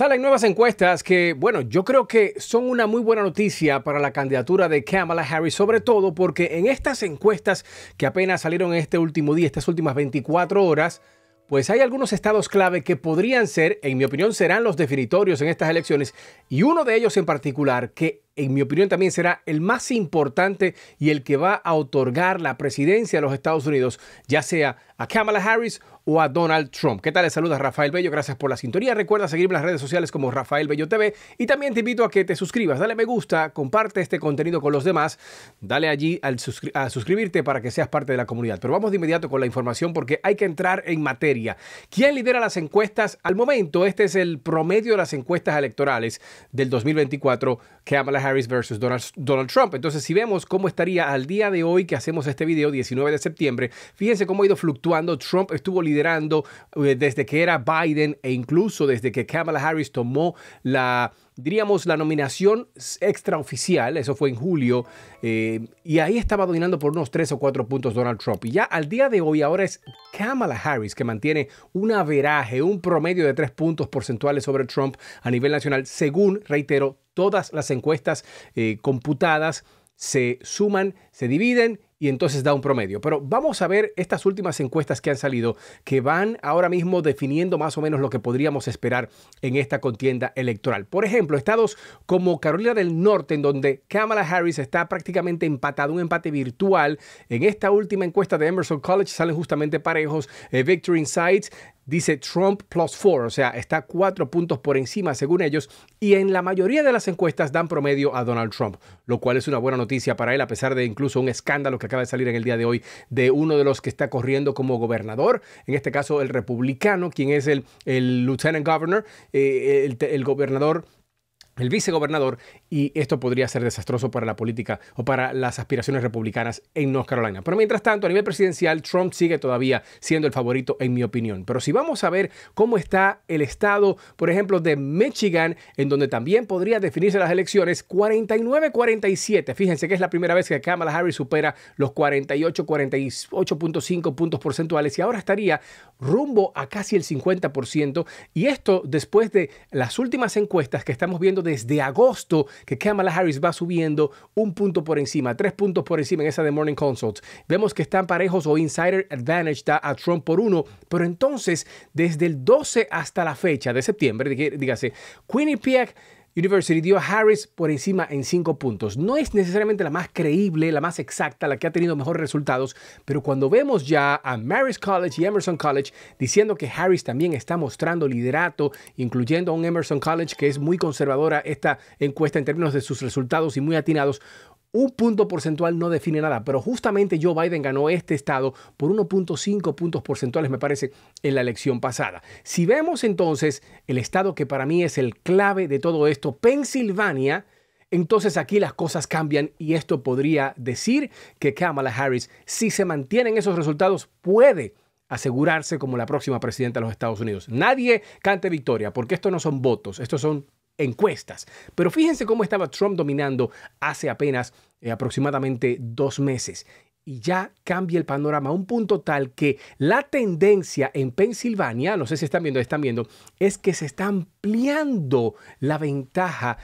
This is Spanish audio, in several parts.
Salen nuevas encuestas que, bueno, yo creo que son una muy buena noticia para la candidatura de Kamala Harris, sobre todo porque en estas encuestas que apenas salieron este último día, estas últimas 24 horas, pues hay algunos estados clave que podrían ser, en mi opinión, serán los definitorios en estas elecciones, y uno de ellos en particular, que en mi opinión también será el más importante y el que va a otorgar la presidencia de los Estados Unidos, ya sea a Kamala Harris o a Donald Trump. ¿Qué tal? Les saluda Rafael Bello, gracias por la sintonía. Recuerda seguirme en las redes sociales como Rafael Bello TV, y también te invito a que te suscribas, dale me gusta, comparte este contenido con los demás, dale allí a suscribirte para que seas parte de la comunidad. Pero vamos de inmediato con la información porque hay que entrar en materia. ¿Quién lidera las encuestas al momento? Este es el promedio de las encuestas electorales del 2024, Kamala Harris versus Donald Trump. Entonces, si vemos cómo estaría al día de hoy que hacemos este video, 19 de septiembre, fíjense cómo ha ido fluctuando. Trump estuvo liderando desde que era Biden e incluso desde que Kamala Harris tomó la, diríamos, la nominación extraoficial, eso fue en julio, y ahí estaba dominando por unos 3 o 4 puntos Donald Trump. Y ya al día de hoy, ahora es Kamala Harris que mantiene un averaje, un promedio de 3 puntos porcentuales sobre Trump a nivel nacional, según, reitero, todas las encuestas computadas. Se suman, se dividen y entonces da un promedio. Pero vamos a ver estas últimas encuestas que han salido, que van ahora mismo definiendo más o menos lo que podríamos esperar en esta contienda electoral. Por ejemplo, estados como Carolina del Norte, en donde Kamala Harris está prácticamente empatada, un empate virtual. En esta última encuesta de Emerson College salen justamente parejos. Victory Insights dice Trump +4, o sea, está 4 puntos por encima según ellos, y en la mayoría de las encuestas dan promedio a Donald Trump, lo cual es una buena noticia para él, a pesar de incluso un escándalo que acaba de salir en el día de hoy de uno de los que está corriendo como gobernador, en este caso el republicano, quien es el lieutenant governor, el gobernador, el vicegobernador, y esto podría ser desastroso para la política o para las aspiraciones republicanas en North Carolina. Pero mientras tanto, a nivel presidencial, Trump sigue todavía siendo el favorito, en mi opinión. Pero si vamos a ver cómo está el estado, por ejemplo, de Michigan, en donde también podría definirse las elecciones, 49-47. Fíjense que es la primera vez que Kamala Harris supera los 48.5 puntos porcentuales, y ahora estaría rumbo a casi el 50%. Y esto después de las últimas encuestas que estamos viendo de desde agosto, que Kamala Harris va subiendo un punto por encima, 3 puntos por encima en esa de Morning Consult. Vemos que están parejos o Insider Advantage da a Trump por 1, pero entonces desde el 12 hasta la fecha de septiembre, dígase, Quinnipiac University dio a Harris por encima en 5 puntos. No es necesariamente la más creíble, la más exacta, la que ha tenido mejores resultados, pero cuando vemos ya a Marist College y Emerson College diciendo que Harris también está mostrando liderato, incluyendo a un Emerson College que es muy conservadora esta encuesta en términos de sus resultados y muy atinados, un punto porcentual no define nada, pero justamente Joe Biden ganó este estado por 1.5 puntos porcentuales, me parece, en la elección pasada. Si vemos entonces el estado que para mí es el clave de todo esto, Pensilvania, entonces aquí las cosas cambian, y esto podría decir que Kamala Harris, si se mantienen esos resultados, puede asegurarse como la próxima presidenta de los Estados Unidos. Nadie cante victoria, porque estos no son votos, estos son encuestas. Pero fíjense cómo estaba Trump dominando hace apenas aproximadamente 2 meses. Y ya cambia el panorama a un punto tal que la tendencia en Pensilvania, no sé si están viendo, es que se está ampliando la ventaja,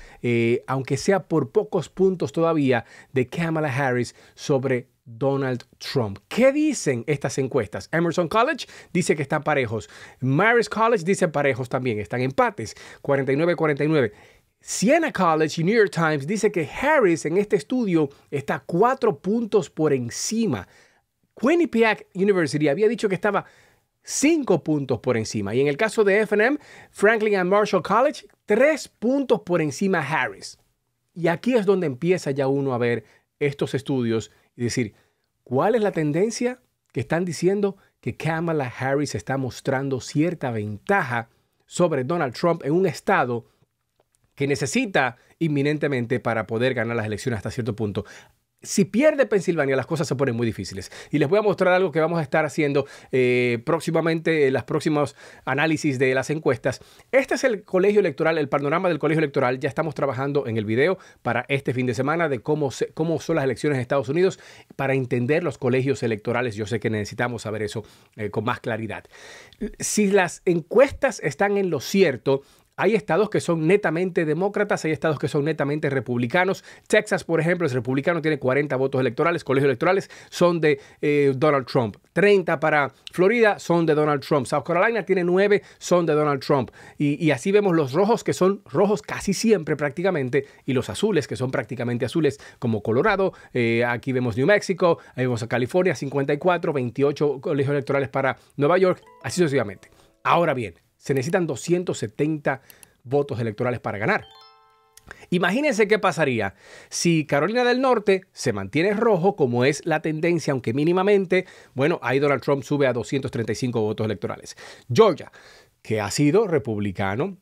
aunque sea por pocos puntos todavía, de Kamala Harris sobre Donald Trump. ¿Qué dicen estas encuestas? Emerson College dice que están parejos. Marist College dice parejos también, están empates, 49-49. Siena College y New York Times dice que Harris en este estudio está 4 puntos por encima. Quinnipiac University había dicho que estaba 5 puntos por encima. Y en el caso de F&M, Franklin and Marshall College, 3 puntos por encima Harris. Y aquí es donde empieza ya uno a ver estos estudios y decir, ¿cuál es la tendencia? Que están diciendo que Kamala Harris está mostrando cierta ventaja sobre Donald Trump en un estado que necesita inminentemente para poder ganar las elecciones hasta cierto punto. Si pierde Pensilvania, las cosas se ponen muy difíciles. Y les voy a mostrar algo que vamos a estar haciendo próximamente en los próximos análisis de las encuestas. Este es el colegio electoral, el panorama del colegio electoral. Ya estamos trabajando en el video para este fin de semana de cómo son las elecciones en Estados Unidos para entender los colegios electorales. Yo sé que necesitamos saber eso con más claridad. Si las encuestas están en lo cierto, Hay estados que son netamente demócratas, hay estados que son netamente republicanos. Texas, por ejemplo, es republicano, tiene 40 votos electorales, colegios electorales son de Donald Trump. 30 para Florida son de Donald Trump. South Carolina tiene 9, son de Donald Trump. Y así vemos los rojos, que son rojos casi siempre prácticamente, y los azules, que son prácticamente azules, como Colorado. Aquí vemos New Mexico, ahí vemos a California, 54, 28 colegios electorales para Nueva York, así sucesivamente. Ahora bien, se necesitan 270 votos electorales para ganar. Imagínense qué pasaría si Carolina del Norte se mantiene rojo, como es la tendencia, aunque mínimamente, bueno, ahí Donald Trump sube a 235 votos electorales. Georgia, que ha sido republicano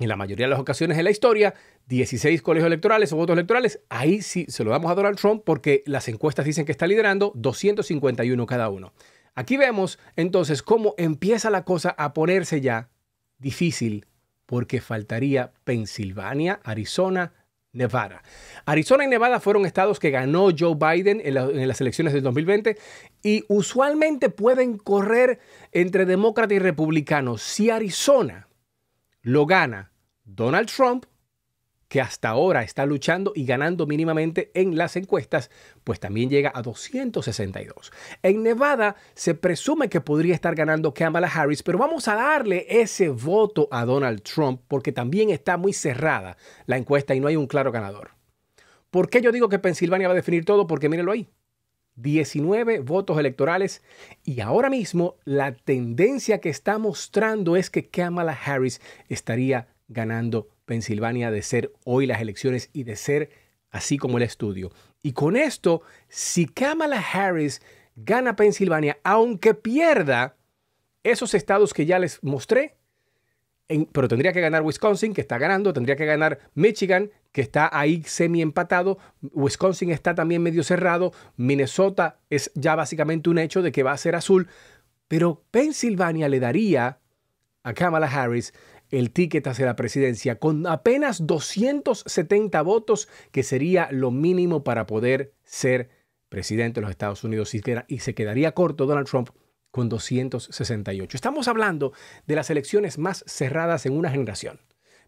en la mayoría de las ocasiones en la historia, 16 colegios electorales o votos electorales, ahí sí se lo damos a Donald Trump porque las encuestas dicen que está liderando, 251 cada uno. Aquí vemos entonces cómo empieza la cosa a ponerse ya difícil, porque faltaría Pensilvania, Arizona, Nevada. Arizona y Nevada fueron estados que ganó Joe Biden en las elecciones del 2020 y usualmente pueden correr entre demócrata y republicano. Si Arizona lo gana Donald Trump, que hasta ahora está luchando y ganando mínimamente en las encuestas, pues también llega a 262. En Nevada se presume que podría estar ganando Kamala Harris, pero vamos a darle ese voto a Donald Trump porque también está muy cerrada la encuesta y no hay un claro ganador. ¿Por qué yo digo que Pensilvania va a definir todo? Porque mírenlo ahí, 19 votos electorales y ahora mismo la tendencia que está mostrando es que Kamala Harris estaría ganando Pensilvania de ser hoy las elecciones y de ser así como el estudio. Y con esto, si Kamala Harris gana Pensilvania, aunque pierda esos estados que ya les mostré, pero tendría que ganar Wisconsin, que está ganando, tendría que ganar Michigan, que está ahí semi empatado, Wisconsin está también medio cerrado, Minnesota es ya básicamente un hecho de que va a ser azul, pero Pensilvania le daría a Kamala Harris el ticket hacia la presidencia con apenas 270 votos, que sería lo mínimo para poder ser presidente de los Estados Unidos, y se quedaría corto Donald Trump con 268. Estamos hablando de las elecciones más cerradas en una generación.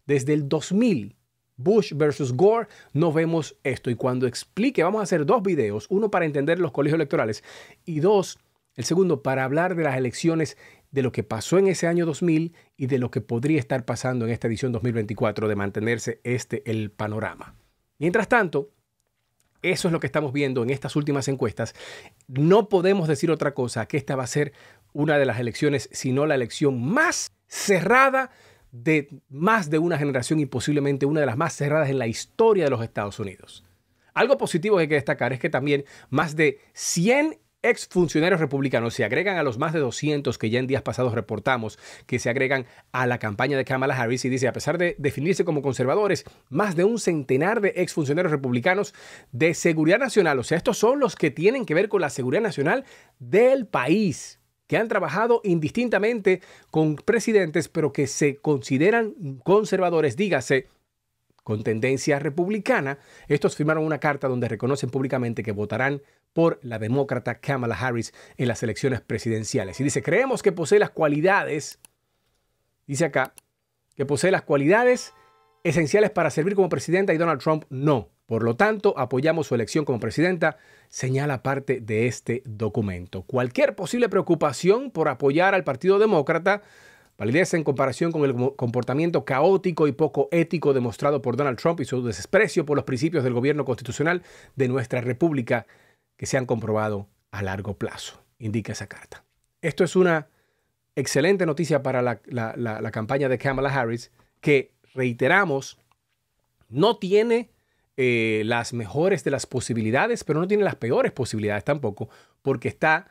Desde el 2000, Bush versus Gore, no vemos esto. Y cuando explique, vamos a hacer dos videos, uno para entender los colegios electorales y dos, el segundo, para hablar de las elecciones, de lo que pasó en ese año 2000 y de lo que podría estar pasando en esta edición 2024 de mantenerse el panorama. Mientras tanto, eso es lo que estamos viendo en estas últimas encuestas. No podemos decir otra cosa que esta va a ser una de las elecciones, si no la elección más cerrada de más de una generación y posiblemente una de las más cerradas en la historia de los Estados Unidos. Algo positivo que hay que destacar es que también más de 100 exfuncionarios republicanos se agregan a los más de 200 que ya en días pasados reportamos que se agregan a la campaña de Kamala Harris, y dice, a pesar de definirse como conservadores, más de un centenar de exfuncionarios republicanos de seguridad nacional, o sea, estos son los que tienen que ver con la seguridad nacional del país, que han trabajado indistintamente con presidentes, pero que se consideran conservadores, dígase, con tendencia republicana. Estos firmaron una carta donde reconocen públicamente que votarán por la demócrata Kamala Harris en las elecciones presidenciales. Y dice, creemos que posee las cualidades, dice acá, que posee las cualidades esenciales para servir como presidenta y Donald Trump no. Por lo tanto, apoyamos su elección como presidenta, señala parte de este documento. Cualquier posible preocupación por apoyar al Partido Demócrata validez en comparación con el comportamiento caótico y poco ético demostrado por Donald Trump y su desprecio por los principios del gobierno constitucional de nuestra república que se han comprobado a largo plazo, indica esa carta. Esto es una excelente noticia para la campaña de Kamala Harris, que, reiteramos, no tiene las mejores de las posibilidades, pero no tiene las peores posibilidades tampoco, porque está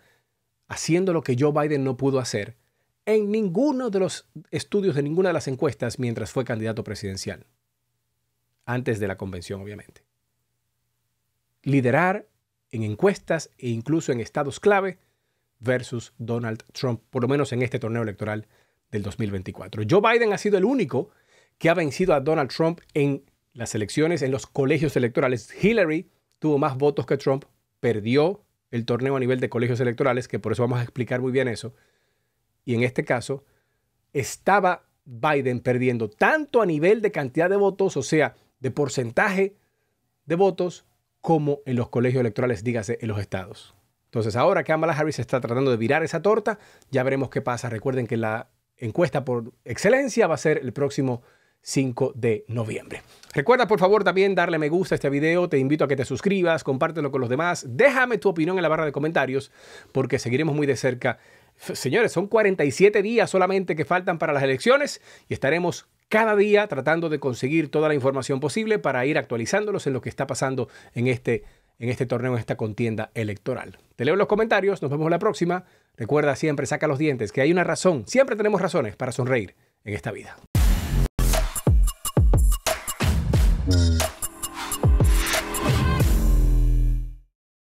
haciendo lo que Joe Biden no pudo hacer en ninguno de los estudios, de ninguna de las encuestas, mientras fue candidato presidencial. Antes de la convención, obviamente. Liderar en encuestas e incluso en estados clave versus Donald Trump, por lo menos en este torneo electoral del 2024. Joe Biden ha sido el único que ha vencido a Donald Trump en las elecciones, en los colegios electorales. Hillary tuvo más votos que Trump, perdió el torneo a nivel de colegios electorales, que por eso vamos a explicar muy bien eso. Y en este caso, estaba Biden perdiendo tanto a nivel de cantidad de votos, o sea, de porcentaje de votos, como en los colegios electorales, dígase, en los estados. Entonces, ahora Kamala Harris está tratando de virar esa torta, ya veremos qué pasa. Recuerden que la encuesta por excelencia va a ser el próximo 5 de noviembre. Recuerda, por favor, también darle me gusta a este video. Te invito a que te suscribas, compártelo con los demás. Déjame tu opinión en la barra de comentarios porque seguiremos muy de cerca. Señores, son 47 días solamente que faltan para las elecciones y estaremos cada día tratando de conseguir toda la información posible para ir actualizándolos en lo que está pasando en este torneo, en esta contienda electoral. Te leo en los comentarios. Nos vemos en la próxima. Recuerda siempre, saca los dientes, que hay una razón. Siempre tenemos razones para sonreír en esta vida.